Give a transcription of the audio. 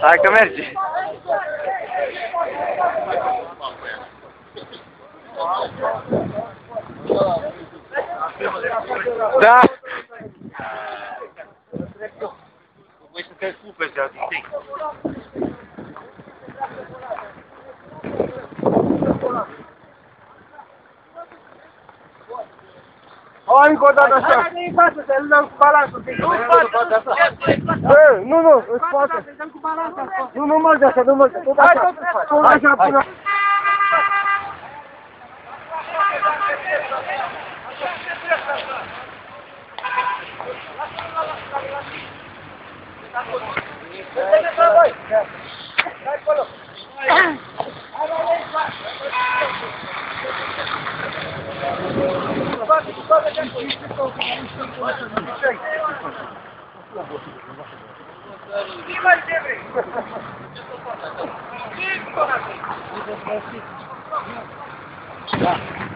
Hai că mergi! Da! Voi sunteți cupe de azi. O, încă o dată așa! Să-l dăm cu balansul! Nu, nu, în spate! Nu, nu merge așa, nu merge! Tot așa! Tot așa până! Да.